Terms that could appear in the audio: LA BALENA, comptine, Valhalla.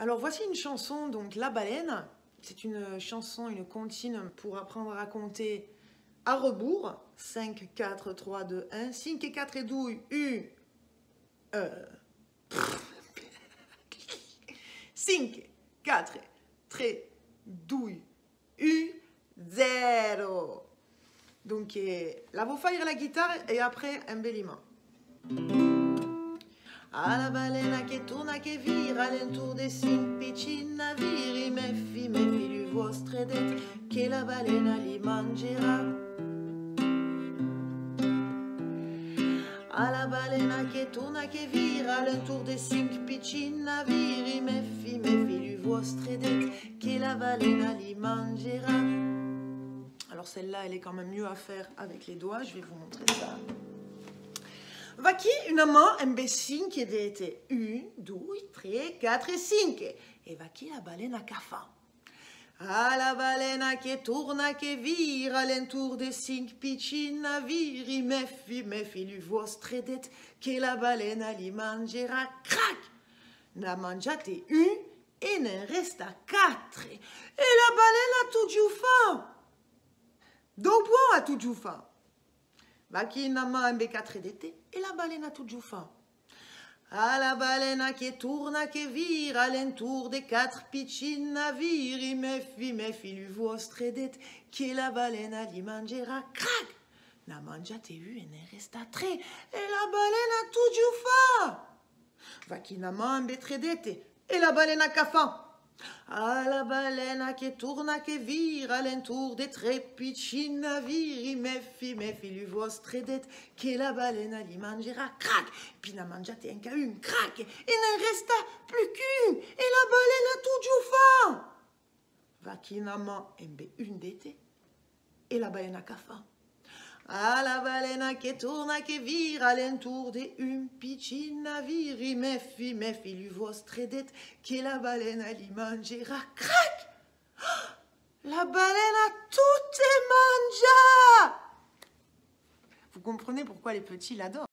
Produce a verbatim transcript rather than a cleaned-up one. Alors voici une chanson, donc La Baleine. C'est une chanson, une comptine pour apprendre à compter à rebours. cinq, quatre, trois, deux, un. cinq et quatre et douille. U. Euh. cinq, quatre, trois, deux, un, zéro. Donc et, là, vous faire la guitare et après un embelliment. À la balena che tourna che vira all'entour dei semplici naviri, méfie, méfie du vostre dette, che la balena li mangerà. À la balena che tourna che vira all'entour dei semplici naviri, méfie, méfie du vostre dette, che la balena li mangerà. Alors celle-là, elle est quand même mieux à faire avec les doigts, je vais vous montrer ça. Va qui une main, un bessin qui était un, deux, trois, quatre et cinq. Et va qui la baleine à cafard. Ah, la baleine qui tourne, qui vire, alentour des cinq piccini naviri, méfie, méfie du vostre dette, que la baleine li mangera, crac! N'a mangiate un et n'en resta quatre. Et la baleine a tout du faim. Donc, bon, a tout du faim. Va qui n'a pas un B quatre d'été et la baleine a tout du faim. À la baleine qui tourne, qui vire, alentour des quatre piccini naviri, méfie, méfie du vostre dette, que la baleine li mangera, crac! N'a mangiate eu et ne resta très, et la baleine a tout du faim. Va qui n'a pas un B trois d'été et la baleine a faim. À la baleine qui tourne, qui vire, alentour des trois piccini naviri, méfie, méfie du vostre dette, que la baleine li mangera, crac! Puis n'a mangiate un qu'à une, crac! Et n'en resta plus qu'une, et la baleine a tout du faim! Va qui n'a pas une d'été, et la baleine a qu'à faim. À la baleine qui tourne, qui vire, alentour des un piccini naviri, méfie, méfie du vostre dette, que la baleine li mangera, crac! La baleine a tout mangé! Vous comprenez pourquoi les petits l'adorent.